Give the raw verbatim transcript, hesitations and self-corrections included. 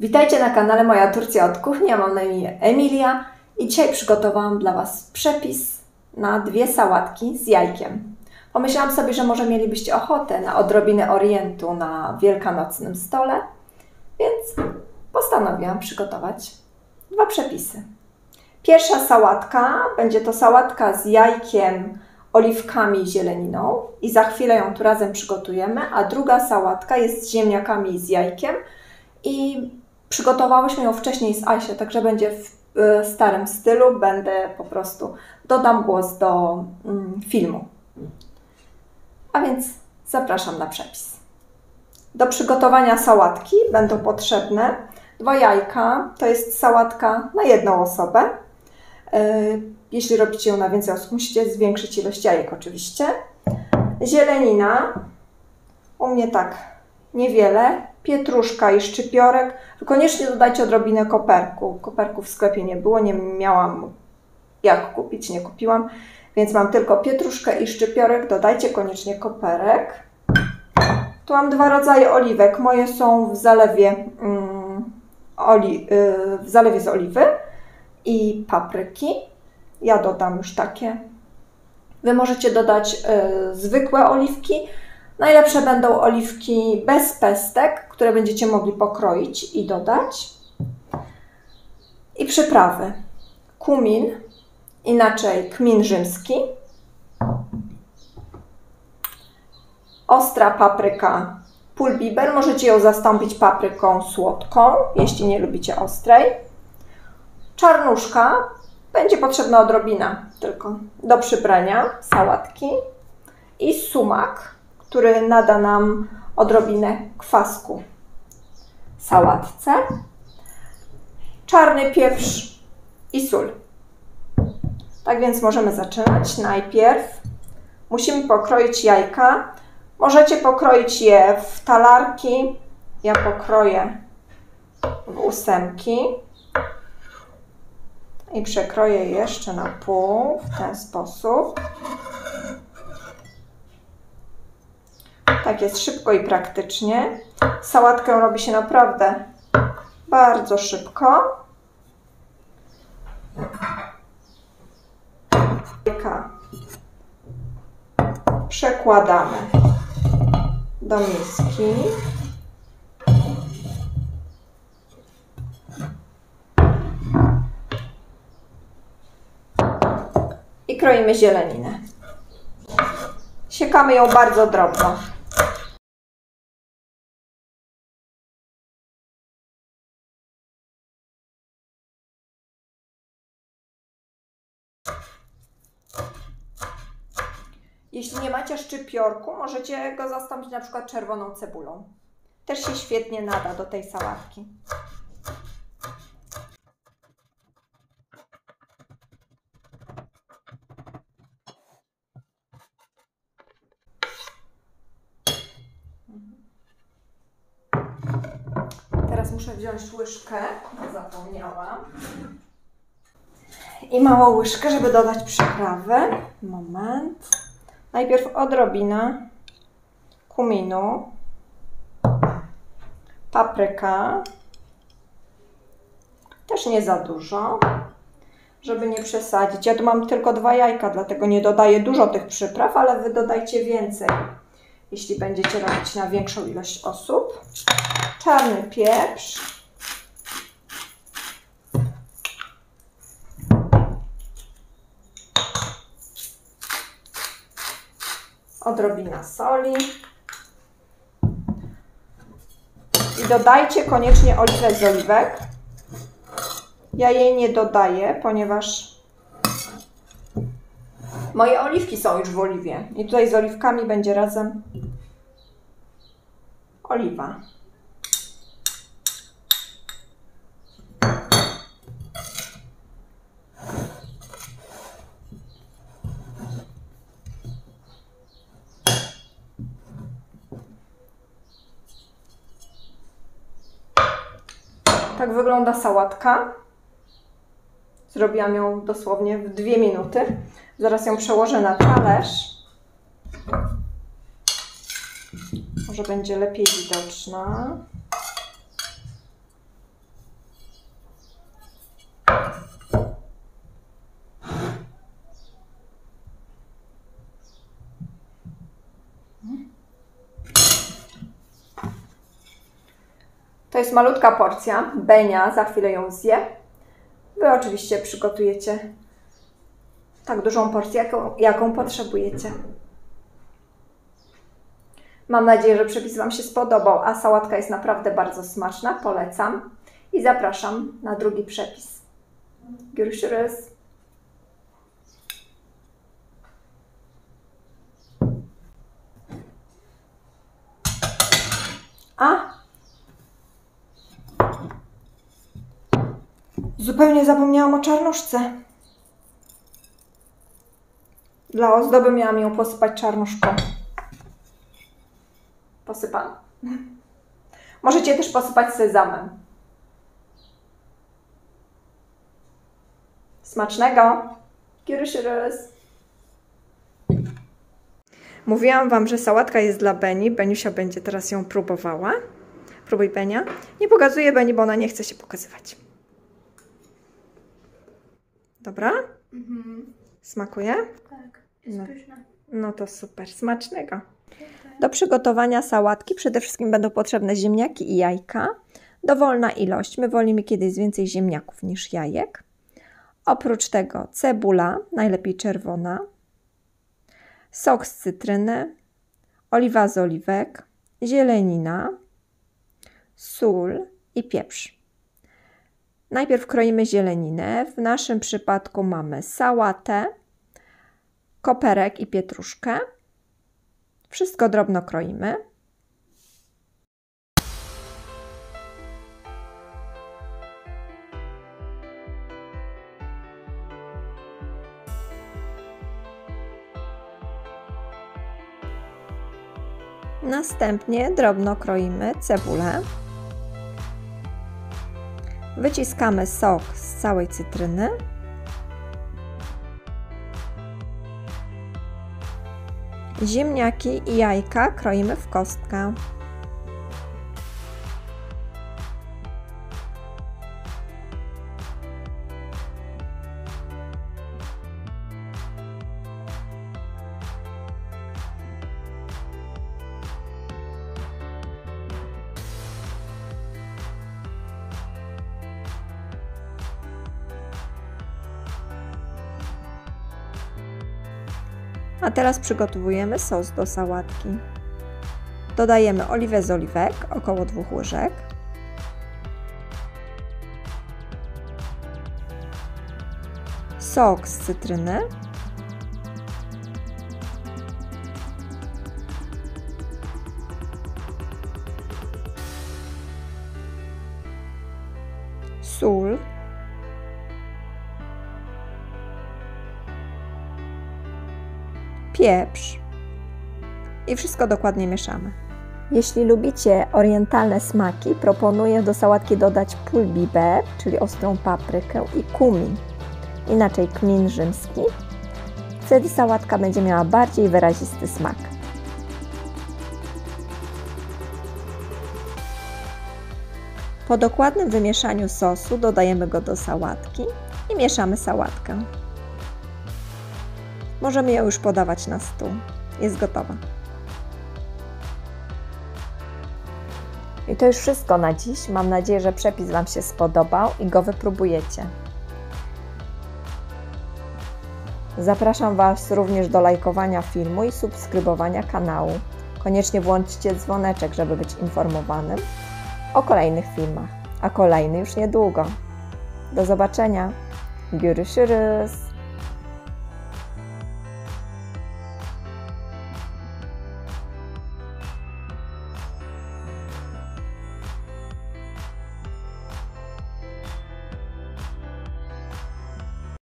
Witajcie na kanale Moja Turcja od Kuchni, ja mam na imię Emilia i dzisiaj przygotowałam dla Was przepis na dwie sałatki z jajkiem. Pomyślałam sobie, że może mielibyście ochotę na odrobinę orientu na wielkanocnym stole, więc postanowiłam przygotować dwa przepisy. Pierwsza sałatka będzie to sałatka z jajkiem, oliwkami i zieleniną i za chwilę ją tu razem przygotujemy, a druga sałatka jest z ziemniakami i z jajkiem i przygotowałyśmy ją wcześniej z Asią, także będzie w starym stylu, będę po prostu, dodam głos do filmu. A więc zapraszam na przepis. Do przygotowania sałatki będą potrzebne dwa jajka, to jest sałatka na jedną osobę. Jeśli robicie ją na więcej osób, musicie zwiększyć ilość jajek oczywiście. Zielenina, u mnie tak niewiele, pietruszka i szczypiorek. Koniecznie dodajcie odrobinę koperku. Koperku w sklepie nie było, nie miałam jak kupić, nie kupiłam, więc mam tylko pietruszkę i szczypiorek. Dodajcie koniecznie koperek. Tu mam dwa rodzaje oliwek. Moje są w zalewie, mm, oli, yy, w zalewie z oliwy i papryki. Ja dodam już takie. Wy możecie dodać y, zwykłe oliwki. Najlepsze będą oliwki bez pestek, które będziecie mogli pokroić i dodać. I przyprawy. Kumin, inaczej kmin rzymski. Ostra papryka pulbiber. Możecie ją zastąpić papryką słodką, jeśli nie lubicie ostrej. Czarnuszka. Będzie potrzebna odrobina tylko do przybrania sałatki i sumak, który nada nam odrobinę kwasku sałatce, czarny pieprz i sól. Tak więc możemy zaczynać. Najpierw musimy pokroić jajka. Możecie pokroić je w talarki. Ja pokroję w ósemki. I przekroję jeszcze na pół, w ten sposób. Tak jest szybko i praktycznie. Sałatkę robi się naprawdę bardzo szybko. Przekładamy do miski. I kroimy zieleninę. Siekamy ją bardzo drobno. Jeśli nie macie szczypiorku, możecie go zastąpić na przykład czerwoną cebulą. Też się świetnie nada do tej sałatki. Teraz muszę wziąć łyżkę, bo zapomniałam. I małą łyżkę, żeby dodać przyprawy. Moment. Najpierw odrobina kuminu, papryka. Też nie za dużo, żeby nie przesadzić. Ja tu mam tylko dwa jajka, dlatego nie dodaję dużo tych przypraw, ale Wy dodajcie więcej, jeśli będziecie robić na większą ilość osób. Czarny pieprz. Odrobina soli. I dodajcie koniecznie oliwę z oliwek. Ja jej nie dodaję, ponieważ moje oliwki są już w oliwie. I tutaj z oliwkami będzie razem oliwa. Tak wygląda sałatka. Zrobiłam ją dosłownie w dwie minuty. Zaraz ją przełożę na talerz. Może będzie lepiej widoczna. To jest malutka porcja. Benia za chwilę ją zje. Wy oczywiście przygotujecie tak dużą porcję, jaką, jaką potrzebujecie. Mam nadzieję, że przepis Wam się spodobał, a sałatka jest naprawdę bardzo smaczna. Polecam i zapraszam na drugi przepis. Görüşürüz. A! Zupełnie zapomniałam o czarnuszce. Dla ozdoby miałam ją posypać czarnuszką. Posypam. Możecie też posypać sezamem. Smacznego! Görüşürüz! Mówiłam Wam, że sałatka jest dla Beni. Beniusia będzie teraz ją próbowała. Próbuj, Benia. Nie pokazuję Beni, bo ona nie chce się pokazywać. Dobra? Mhm. Smakuje? Tak, jest no. Pyszne. No to super, smacznego. Do przygotowania sałatki przede wszystkim będą potrzebne ziemniaki i jajka. Dowolna ilość. My wolimy kiedyś więcej ziemniaków niż jajek. Oprócz tego cebula, najlepiej czerwona. Sok z cytryny. Oliwa z oliwek. Zielenina. Sól i pieprz. Najpierw kroimy zieleninę. W naszym przypadku mamy sałatę, koperek i pietruszkę. Wszystko drobno kroimy. Następnie drobno kroimy cebulę. Wyciskamy sok z całej cytryny. Ziemniaki i jajka kroimy w kostkę. A teraz przygotowujemy sos do sałatki. Dodajemy oliwę z oliwek, około dwóch łyżek. Sok z cytryny. Sól. Pieprz i wszystko dokładnie mieszamy. Jeśli lubicie orientalne smaki, proponuję do sałatki dodać pulbiber, czyli ostrą paprykę i kumin, inaczej kmin rzymski. Wtedy sałatka będzie miała bardziej wyrazisty smak. Po dokładnym wymieszaniu sosu dodajemy go do sałatki i mieszamy sałatkę. Możemy ją już podawać na stół. Jest gotowa. I to już wszystko na dziś. Mam nadzieję, że przepis Wam się spodobał i go wypróbujecie. Zapraszam Was również do lajkowania filmu i subskrybowania kanału. Koniecznie włączcie dzwoneczek, żeby być informowanym o kolejnych filmach. A kolejny już niedługo. Do zobaczenia. Görüşürüz.